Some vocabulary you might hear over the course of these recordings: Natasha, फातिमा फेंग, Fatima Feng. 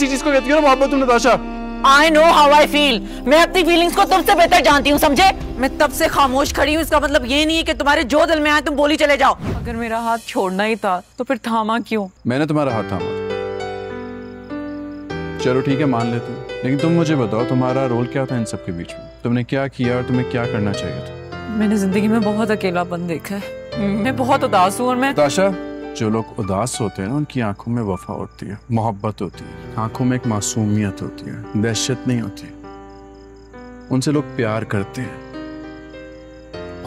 किसी चीज को कहती हो ना मोहब्बत हूँ Natasha. I know how I feel. मैं अपनी फीलिंग्स को तुमसे बेहतर जानती हूँ, समझे? मैं तब से खामोश खड़ी हूँ, इसका मतलब ये नहीं है कि तुम्हारे जो दिल में आए तुम बोली चले जाओ। अगर मेरा हाथ छोड़ना ही था तो फिर थामा क्यों? मैंने तुम्हारा हाथ थामा। चलो ठीक है, मान लेते हैं, लेकिन तुम मुझे बताओ तुम्हारा रोल क्या था इन सब के बीच में? तुमने क्या किया और तुम्हें क्या करना चाहिए था? मैंने जिंदगी में बहुत अकेलापन देखा है, मैं बहुत उदास हूँ। और मैं ताशा, जो लोग उदास होते हैं ना उनकी आंखों में वफा होती है, मोहब्बत होती है, आंखों में एक मासूमियत होती है, दहशत नहीं होती। उनसे लोग प्यार करते हैं,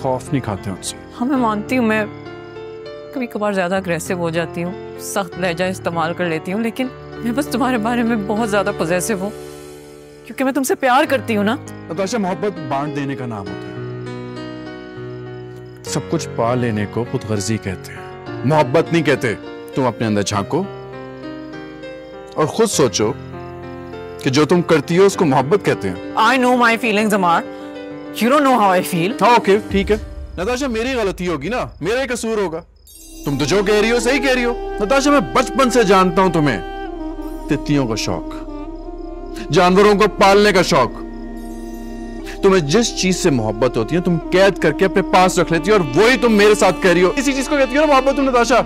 खौफ नहीं खाते उनसे। हाँ मैं मानती हूँ, मैं कभी कभार ज्यादा अग्रेसिव हो जाती हूँ, सख्त लहजा इस्तेमाल कर लेती हूँ, लेकिन मैं बस तुम्हारे बारे में बहुत ज्यादा पॉजिटिव हूँ क्योंकि मैं तुमसे प्यार करती हूँ ना। नताशा, मोहब्बत बांट देने का नाम होता है। सब कुछ पा लेने को खुदगर्जी कहते हैं, मोहब्बत नहीं कहते। तुम अपने अंदर झांको और खुद सोचो कि जो तुम करती हो उसको मोहब्बत कहते हैं। I know my feelings Amar, you don't know how I feel. हाँ ओके ठीक है नताशा, मेरी गलती होगी ना, मेरा ही कसूर होगा। तुम तो जो कह रही हो सही कह रही हो नताशा। मैं बचपन से जानता हूं तुम्हें, तितियों का शौक, जानवरों को पालने का शौक। तुम्हें जिस चीज से मोहब्बत होती है तुम कैद करके अपने पास रख लेती हो, और वही तुम मेरे साथ कह रही हो। इसी चीज को कहती हो ना मोहब्बत तुम Natasha.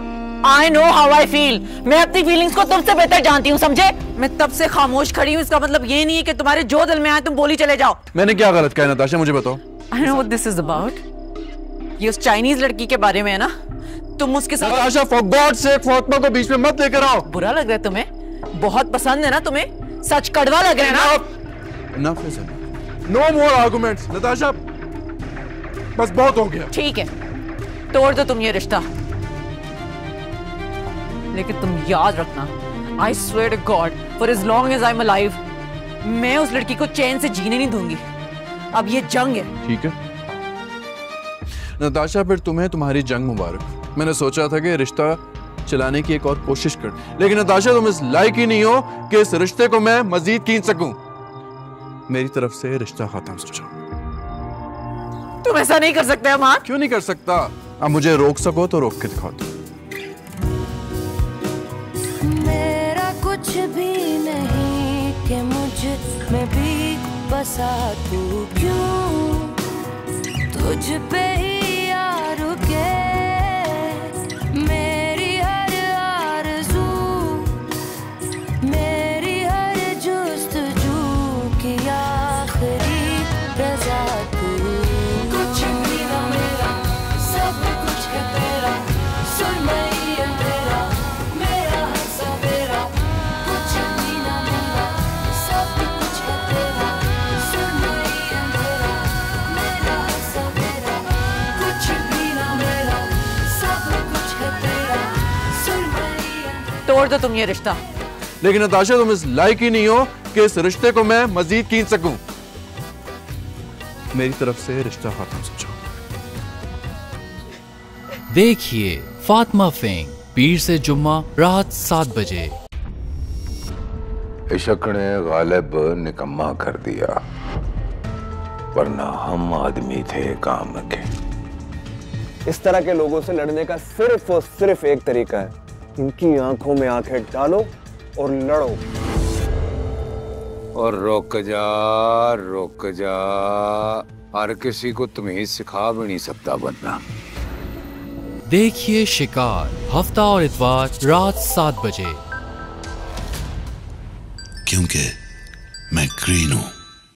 I know how I feel. मैं अपनी फीलिंग्स को तुमसे बेहतर जानती हूँ, समझे? मैं तब से खामोश खड़ी हूँ, इसका मतलब ये नहीं है कि तुम्हारे जो दिल में आए तुम बोली चले जाओ। मैंने क्या गलत कहा नताशा, मुझे बताओ। I know what this is about. ये उस चाइनीज लड़की के बारे में है ना, तुम उसके साथ। Natasha for God's sake Fatima को बीच में मत लेकर आओ। बुरा लग रहा है तुम्हें, बहुत पसंद है ना तुम्हें, सच कड़वा लग रहा है ना। नो मोर आर्गुमेंट्स नताशा, बस बहुत हो गया। ठीक है तोड़ दो तुम ये रिश्ता, लेकिन तुम याद रखना, I swear to God for as long as I am alive, मैं उस लड़की को चैन से जीने नहीं दूंगी। अब ये जंग है। ठीक है नताशा, फिर तुम्हें तुम्हारी जंग मुबारक। मैंने सोचा था कि रिश्ता चलाने की एक और कोशिश कर, लेकिन नताशा तुम इस लायक ही नहीं हो कि इस रिश्ते को मैं मजीद खींच सकूं। मेरी तरफ से रिश्ता खत्म हो जाओ। तुम ऐसा नहीं कर सकते अमर। क्यों नहीं कर सकता? अब मुझे रोक सको तो रोक के दिखाओ। मेरा कुछ भी नहीं कि मुझ में भी बसा तू, क्यों तुझ पे ही यार के तोड़ दो तुम ये रिश्ता। लेकिन नताशा तुम इस लायक ही नहीं हो कि इस रिश्ते को मैं मजीद खींच सकूं। मेरी तरफ से रिश्ता खत्म हो जाओ। देखिए फातिमा फेंग, पीर से जुम्मा, रात 7 बजे। इश्क ने गालिब निकम्मा कर दिया, वरना हम आदमी थे काम के। इस तरह के लोगों से लड़ने का सिर्फ और सिर्फ एक तरीका है, इनकी आंखों में आंखें डालो और लड़ो। और रोक जा, हर किसी को तुम्हें सिखा भी नहीं सकता बनना। देखिए शिकार, हफ्ता और इतवार रात 7 बजे। क्योंकि मैं ग्रीन हूं।